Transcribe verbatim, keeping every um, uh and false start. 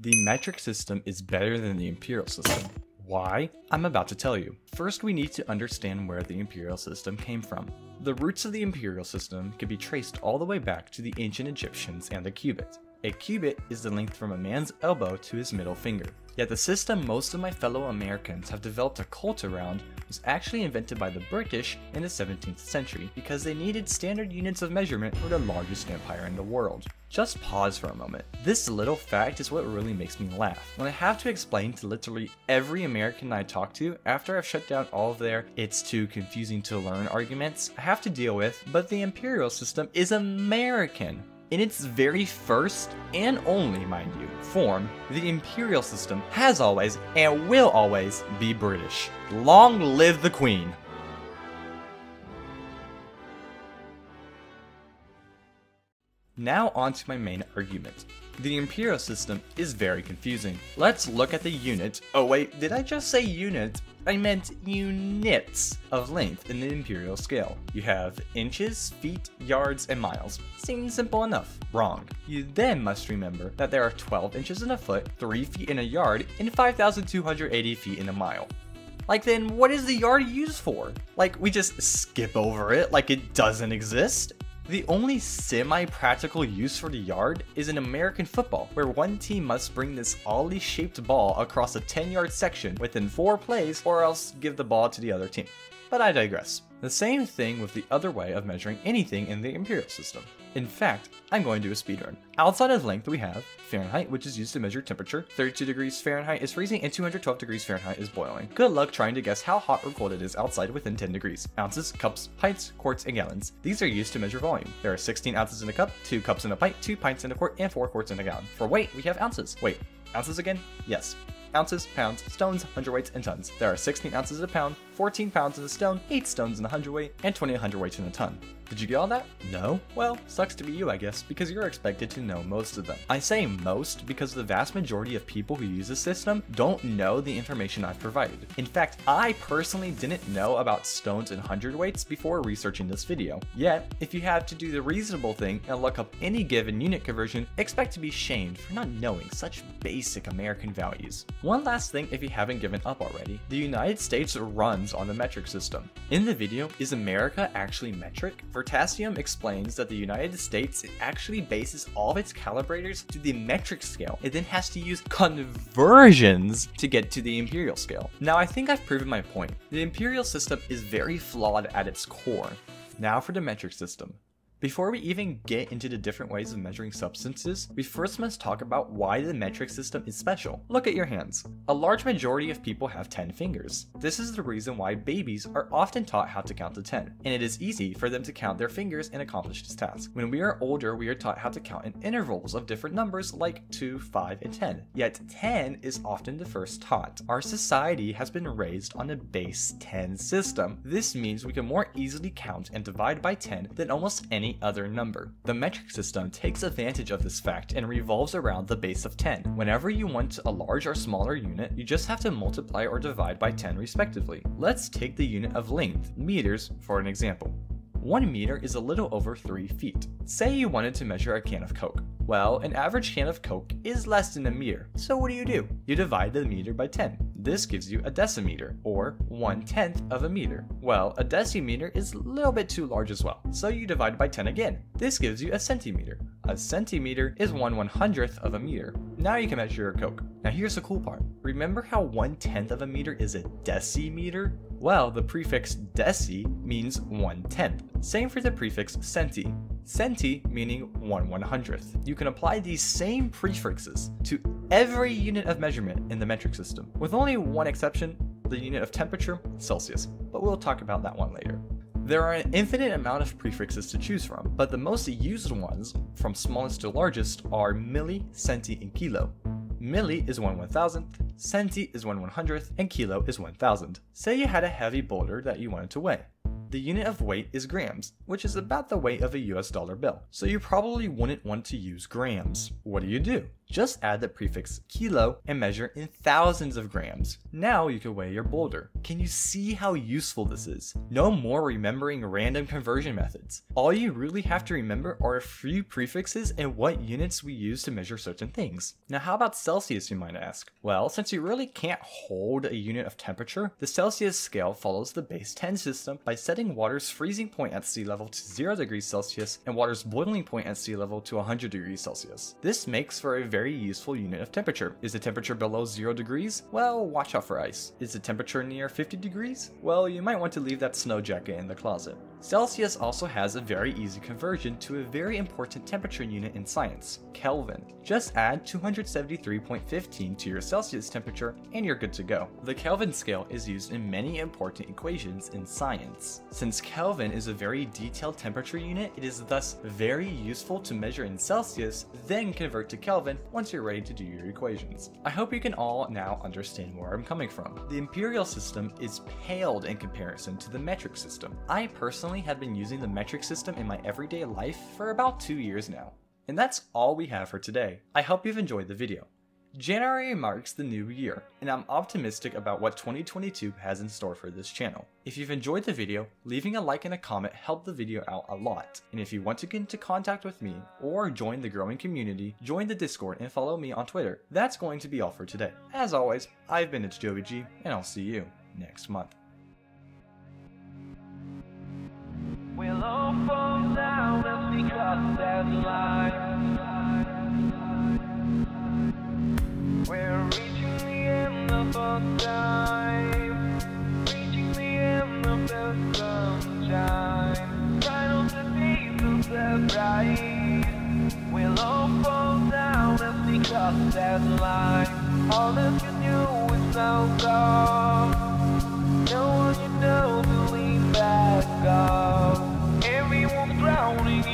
The metric system is better than the imperial system. Why? I'm about to tell you. First, we need to understand where the imperial system came from. The roots of the imperial system can be traced all the way back to the ancient Egyptians and the cubit. A cubit is the length from a man's elbow to his middle finger. Yet the system most of my fellow Americans have developed a cult around was actually invented by the British in the seventeenth century because they needed standard units of measurement for the largest empire in the world. Just pause for a moment. This little fact is what really makes me laugh. When I have to explain to literally every American I talk to after I've shut down all of their "it's too confusing to learn" arguments I have to deal with, but the imperial system is American. In its very first, and only mind you, form, the imperial system has always, and will always, be British. Long live the Queen! Now on to my main argument. The imperial system is very confusing. Let's look at the unit, oh wait, did I just say unit? I meant units of length in the imperial scale. You have inches, feet, yards, and miles. Seems simple enough. Wrong. You then must remember that there are twelve inches in a foot, three feet in a yard, and five thousand two hundred eighty feet in a mile. Like then what is the yard used for? Like we just skip over it like it doesn't exist? The only semi-practical use for the yard is in American football, where one team must bring this ollie-shaped ball across a ten-yard section within four plays or else give the ball to the other team. But I digress. The same thing with the other way of measuring anything in the imperial system. In fact, I'm going to do a speedrun. Outside of length we have Fahrenheit, which is used to measure temperature. thirty-two degrees Fahrenheit is freezing and two hundred twelve degrees Fahrenheit is boiling. Good luck trying to guess how hot or cold it is outside within ten degrees. Ounces, cups, pints, quarts, and gallons. These are used to measure volume. There are sixteen ounces in a cup, two cups in a pint, two pints in a quart, and four quarts in a gallon. For weight, we have ounces. Wait, ounces again? Yes. Ounces, pounds, stones, hundredweights, and tons. There are sixteen ounces in a pound, fourteen pounds in a stone, eight stones in a hundredweight, and twenty hundredweights in a ton. Did you get all that? No? Well, sucks to be you, I guess, because you're expected to know most of them. I say most because the vast majority of people who use this system don't know the information I've provided. In fact, I personally didn't know about stones and hundredweights before researching this video. Yet, if you have to do the reasonable thing and look up any given unit conversion, expect to be shamed for not knowing such basic American values. One last thing if you haven't given up already. The United States runs on the metric system. In the video, Is America Actually Metric? Veritasium explains that the United States actually bases all of its calibrators to the metric scale. It then has to use conversions to get to the imperial scale. Now I think I've proven my point. The imperial system is very flawed at its core. Now for the metric system. Before we even get into the different ways of measuring substances, we first must talk about why the metric system is special. Look at your hands. A large majority of people have ten fingers. This is the reason why babies are often taught how to count to ten, and it is easy for them to count their fingers and accomplish this task. When we are older, we are taught how to count in intervals of different numbers like two, five, and ten. Yet ten is often the first taught. Our society has been raised on a base ten system. This means we can more easily count and divide by ten than almost any other number. The metric system takes advantage of this fact and revolves around the base of ten. Whenever you want a large or smaller unit, you just have to multiply or divide by ten respectively. Let's take the unit of length, meters, for an example. One meter is a little over three feet. Say you wanted to measure a can of Coke. Well, an average can of Coke is less than a meter, so what do you do? You divide the meter by ten. This gives you a decimeter, or one-tenth of a meter. Well, a decimeter is a little bit too large as well, so you divide by ten again. This gives you a centimeter. A centimeter is one one-hundredth of a meter. Now you can measure your Coke. Now here's the cool part. Remember how one-tenth of a meter is a decimeter? Well, the prefix deci means one-tenth. Same for the prefix centi. Centi meaning one one-hundredth. You can apply these same prefixes to every unit of measurement in the metric system, with only one exception, the unit of temperature, Celsius, but we'll talk about that one later. There are an infinite amount of prefixes to choose from, but the most used ones, from smallest to largest, are milli, centi, and kilo. Milli is one one-thousandth, centi is one one-hundredth, and kilo is one thousand. Say you had a heavy boulder that you wanted to weigh. The unit of weight is grams, which is about the weight of a U S dollar bill, so you probably wouldn't want to use grams. What do you do? Just add the prefix kilo and measure in thousands of grams. Now you can weigh your boulder. Can you see how useful this is? No more remembering random conversion methods. All you really have to remember are a few prefixes and what units we use to measure certain things. Now how about Celsius, you might ask? Well, since you really can't hold a unit of temperature, the Celsius scale follows the base ten system by setting water's freezing point at sea level to zero degrees Celsius and water's boiling point at sea level to one hundred degrees Celsius. This makes for a very useful unit of temperature. Is the temperature below zero degrees? Well, watch out for ice. Is the temperature near fifty degrees? Well, you might want to leave that snow jacket in the closet. Celsius also has a very easy conversion to a very important temperature unit in science, Kelvin. Just add two hundred seventy-three point one five to your Celsius temperature and you're good to go. The Kelvin scale is used in many important equations in science. Since Kelvin is a very detailed temperature unit, it is thus very useful to measure in Celsius, then convert to Kelvin once you're ready to do your equations. I hope you can all now understand where I'm coming from. The imperial system is paled in comparison to the metric system. I personally have been using the metric system in my everyday life for about two years now. And that's all we have for today. I hope you've enjoyed the video. January marks the new year, and I'm optimistic about what twenty twenty-two has in store for this channel. If you've enjoyed the video, leaving a like and a comment helped the video out a lot. And if you want to get into contact with me or join the growing community, join the Discord and follow me on Twitter. That's going to be all for today. As always, I've been It'sJoeyG, and I'll see you next month. We'll all fall down just because that's life. We're reaching the end of our time, reaching the end of the sunshine. Final defeat of the right. We'll all fall down just because that's life. All that you do is now gone. No one you know will leave back up. Drowning